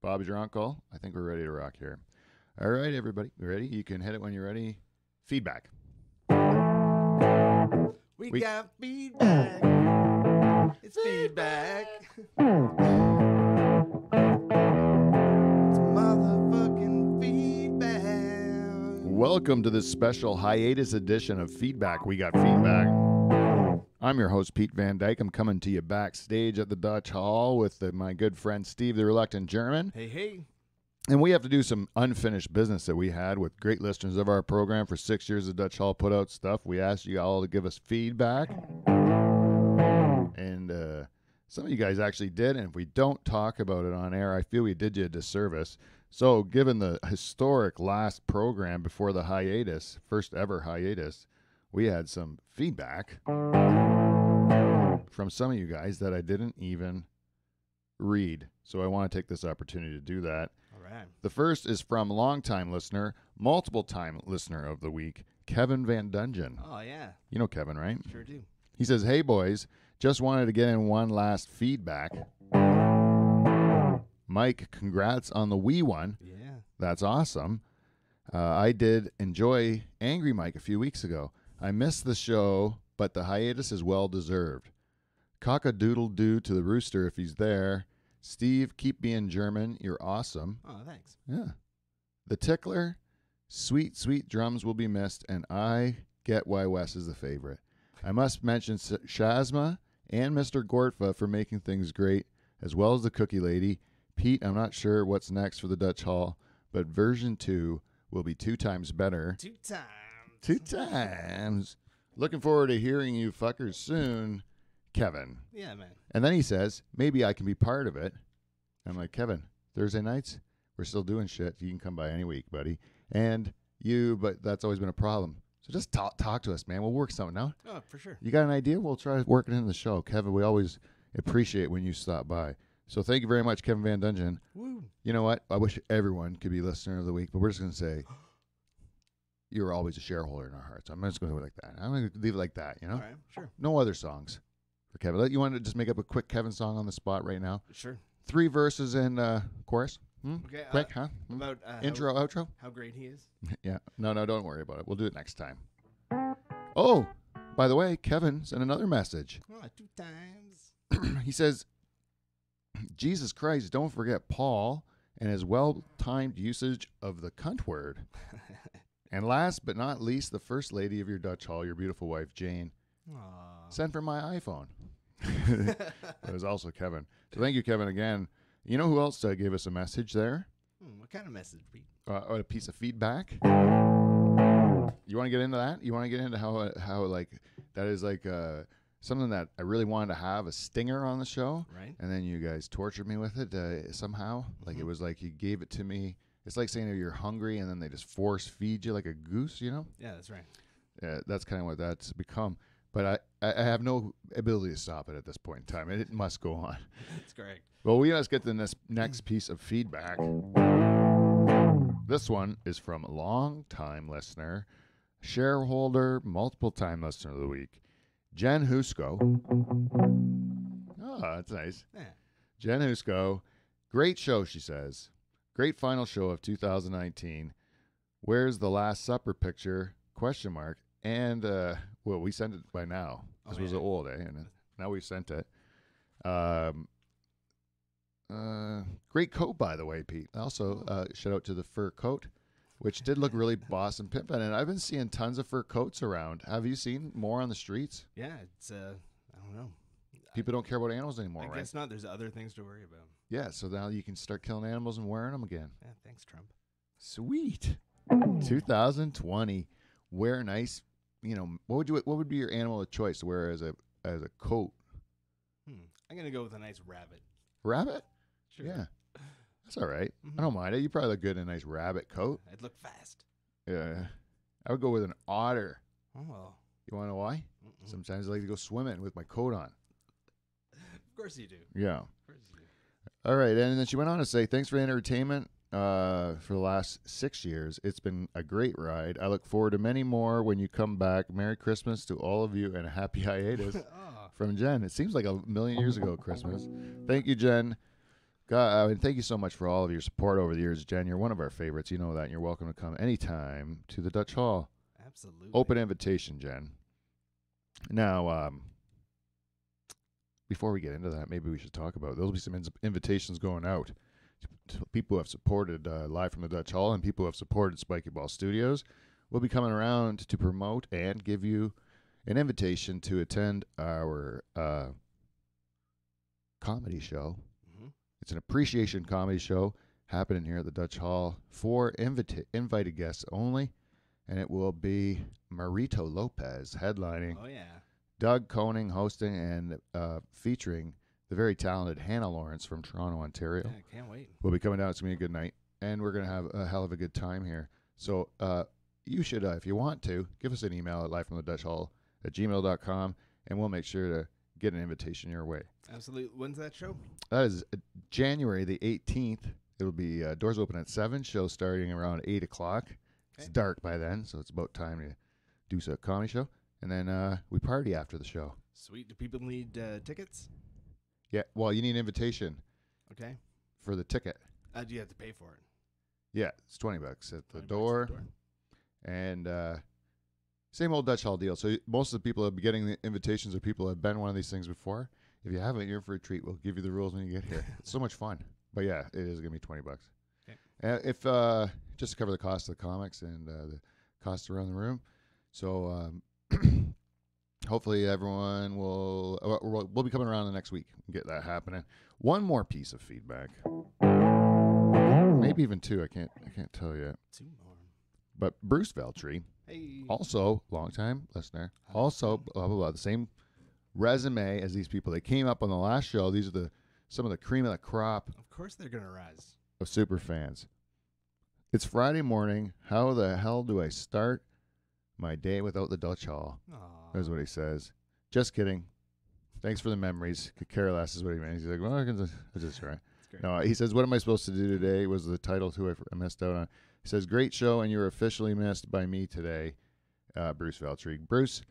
Bob's your uncle. I think we're ready to rock here. All right, everybody. You ready? You can hit it when you're ready. Feedback. We got feedback. It's feedback. It's motherfucking feedback. Welcome to this special hiatus edition of Feedback. We got feedback. I'm your host, Pete Van Dyke. I'm coming to you backstage at the Dutch Hall with my good friend Steve, the reluctant German. Hey, hey. And we have to do some unfinished business that we had with great listeners of our program for 6 years. The Dutch Hall put out stuff. We asked you all to give us feedback. And some of you guys actually did. And if we don't talk about it on air, I feel we did you a disservice. So given the historic last program before the hiatus, first ever hiatus, we had some feedback from some of you guys that I didn't even read. So I want to take this opportunity to do that. The first is from longtime listener, multiple-time listener of the week, Kevin Van Dongen. Oh, yeah. You know Kevin, right? Sure do. He says, hey, boys, just wanted to get in one last feedback. Mike, congrats on the Wii one. Yeah. That's awesome. I did enjoy Angry Mike a few weeks ago. I missed the show, but the hiatus is well-deserved. Cock-a-doodle-doo to the rooster if he's there. Steve, keep being German. You're awesome. Oh, thanks. Yeah. The Tickler, sweet, sweet drums will be missed, and I get why Wes is the favorite. I must mention Shazma and Mr. Gortfa for making things great, as well as the Cookie Lady. Pete, I'm not sure what's next for the Dutch Hall, but version 2 will be 2 times better. 2 times. 2 times. Looking forward to hearing you fuckers soon. Kevin. Yeah, man. And then he says, maybe I can be part of it. I'm like, Kevin, Thursday nights, we're still doing shit. You can come by any week, buddy. And you, but that's always been a problem. So just talk to us, man. We'll work something out. Oh, for sure. You got an idea? We'll try working in the show. Kevin, we always appreciate when you stop by. So thank you very much, Kevin Van Dongen. Woo. You know what? I wish everyone could be listener of the week, but we're just going to say, you're always a shareholder in our hearts. I'm just going to do it like that. I'm going to leave it like that, you know? All right, sure. No other songs. For Kevin, you want to just make up a quick Kevin song on the spot right now? Sure. 3 verses and chorus. Hmm? Okay. Quick, huh? Hmm? About intro, outro. How great he is. Yeah. No, don't worry about it. We'll do it next time. Oh, by the way, Kevin sent another message. Oh, 2 times. He says, Jesus Christ, don't forget Paul and his well-timed usage of the cunt word. And last but not least, the first lady of your Dutch Hall, your beautiful wife, Jane. Aww. Sent for my iPhone. That was also Kevin. So thank you, Kevin, again. You know who else gave us a message there? What kind of message? A piece of feedback. You want to get into that? You want to get into how like that is like something that I really wanted to have a stinger on the show, right? And then you guys tortured me with it somehow. Like it was like you gave it to me. It's like saying you're hungry and then they just force feed you like a goose, you know? Yeah, that's right. Yeah, that's kind of what that's become. But I have no ability to stop it at this point in time. It must go on. That's correct. Well, we must get to this next piece of feedback. This one is from a long-time listener, shareholder, multiple-time listener of the week, Jen Husko. Oh, that's nice. Yeah. Jen Husko. Great show, she says. Great final show of 2019. Where's the Last Supper picture? Question mark. And, well, we sent it by now. This was old, eh? And now we've sent it. Great coat, by the way, Pete. Also, shout out to the fur coat, which did look really boss and pimpin'. And I've been seeing tons of fur coats around. Have you seen more on the streets? Yeah, it's, I don't know. People don't care about animals anymore, right? I guess not. There's other things to worry about. Yeah, so now you can start killing animals and wearing them again. Yeah, thanks, Trump. Sweet. 2020. Wear nice. You know, what would be your animal of choice to wear as a coat? I'm gonna go with a nice rabbit. Rabbit? Sure. Yeah, that's all right. I don't mind it. You probably look good in a nice rabbit coat. I'd look fast. Yeah, I would go with an otter. Oh, you want to know why? Sometimes I like to go swimming with my coat on. Of course you do. Yeah. Of course you do. All right, and then she went on to say, "Thanks for the entertainment." For the last 6 years. It's been a great ride. I look forward to many more when you come back. Merry Christmas to all of you and a happy hiatus. From Jen. It seems like a million years ago Christmas. Thank you, Jen. God, I mean, thank you so much for all of your support over the years, Jen. You're one of our favorites. You know that. And you're welcome to come anytime to the Dutch Hall. Absolutely. Open invitation, Jen. Now, before we get into that, maybe we should talk about, there'll be some invitations going out to people who have supported Live from the Dutch Hall and people who have supported Spiky Ball Studios. We'll be coming around to promote and give you an invitation to attend our comedy show. It's an appreciation comedy show happening here at the Dutch Hall for invited guests only, and it will be Mario Lopez headlining. Oh yeah, Doug Coning hosting and featuring the very talented Hannah Lawrence from Toronto, Ontario. Yeah, I can't wait. We'll be coming down. It's gonna be a good night, and we're gonna have a hell of a good time here. So you should, if you want to, give us an email at livefromthedutchhall@gmail.com, and we'll make sure to get an invitation your way. Absolutely. When's that show? That is January the 18th. It'll be doors open at 7, show starting around 8 o'clock. Okay. It's dark by then, so it's about time to do a comedy show. And then we party after the show. Sweet. Do people need tickets? Yeah. Well, you need an invitation. Okay. For the ticket. Do you have to pay for it? Yeah. It's 20 bucks at the door. And... same old Dutch Hall deal. So most of the people that be getting the invitations are people that have been one of these things before. If you haven't, you're in for a treat. We'll give you the rules when you get here. It's so much fun. But yeah, it is going to be 20 bucks. Okay. If just to cover the cost of the comics and the cost around the room. So hopefully everyone will we'll be coming around the next week and get that happening. One more piece of feedback. Maybe even two. I can't tell yet. Two more. But Bruce Veltry, hey, also longtime listener, also blah, blah, blah, the same resume as these people. They came up on the last show. These are some of the cream of the crop. Of course they're going to rise. Of super fans. It's Friday morning. How the hell do I start my day without the Dutch Hall? Aww. That's what he says. Just kidding. Thanks for the memories. Could care less is what he means. He's like, well, I can just try. No, he says, what am I supposed to do today was the title who I missed out on. He says, great show, and you're officially missed by me today, Bruce Veltry. Bruce,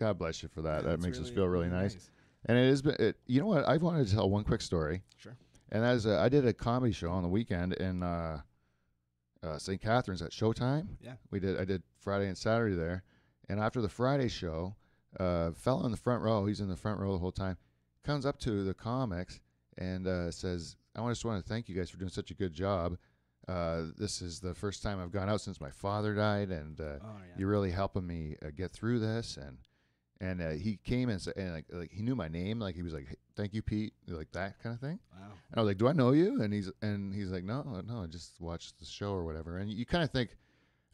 God bless you for that. Yeah, that makes us feel really nice. And it is, you know what? I wanted to tell one quick story. Sure. And that is, I did a comedy show on the weekend in St. Catharines at Showtime. Yeah. I did Friday and Saturday there. And after the Friday show, fellow in the front row, he's in the front row the whole time, comes up to the comics and says, I just want to thank you guys for doing such a good job. This is the first time I've gone out since my father died, and you're really helping me get through this. And he came and said, like he knew my name, like he was like, hey, "Thank you, Pete," like that kind of thing. Wow. And I was like, "Do I know you?" And he's like, "No, I just watched the show or whatever." And you kind of think,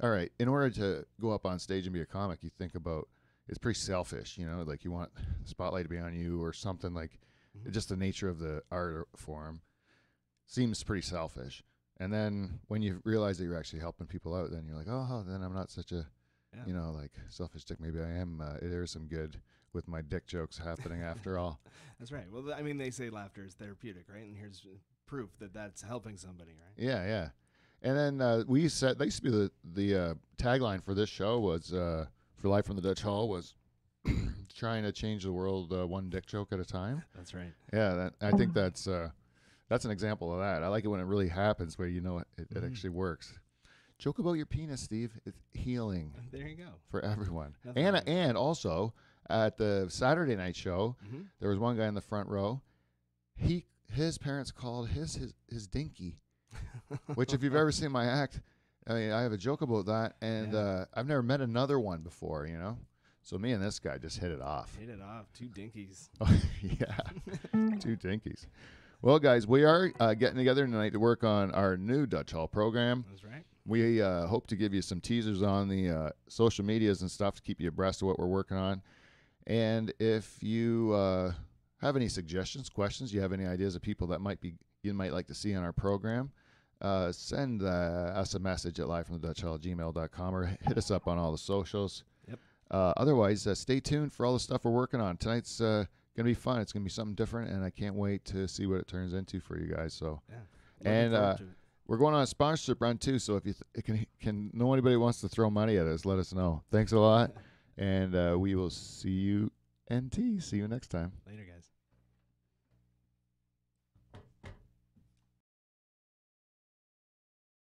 all right, in order to go up on stage and be a comic, you think about it's pretty selfish, you know, like you want the spotlight to be on you or something like, mm-hmm. Just the nature of the art form. Seems pretty selfish. And then when you realize that you're actually helping people out, then you're like, oh, then I'm not such a, you know, like selfish dick. Maybe I am. There's some good with my dick jokes happening after all. That's right. Well, I mean, they say laughter is therapeutic, right? And here's proof that that's helping somebody, right? Yeah, yeah. And then we said, that used to be the tagline for this show was, for Live from the Dutch Hall was, trying to change the world one dick joke at a time. That's right. Yeah, I think that's... that's an example of that. I like it when it really happens, where you know it actually works. Joke about your penis, Steve. It's healing. There you go. For everyone. And also, at the Saturday night show, mm-hmm. There was one guy in the front row. His parents called his dinky, which if you've ever seen my act, I mean, I have a joke about that. And I've never met another one before, you know? So me and this guy just hit it off. Hit it off. Two dinkies. Oh, yeah. Two dinkies. Well, guys, we are getting together tonight to work on our new Dutch Hall program. That's right. We hope to give you some teasers on the social medias and stuff to keep you abreast of what we're working on. And if you have any suggestions, questions, you have any ideas of people that you might like to see on our program, send us a message at livefromthedutchhall@gmail.com or hit us up on all the socials. Yep. Otherwise, stay tuned for all the stuff we're working on. Tonight's... going to be fun. It's going to be something different, and I can't wait to see what it turns into for you guys. So, yeah, and we're going on a sponsorship run too. So if you know anybody who wants to throw money at us, let us know. Thanks a lot, and we will see you next time. Later, guys.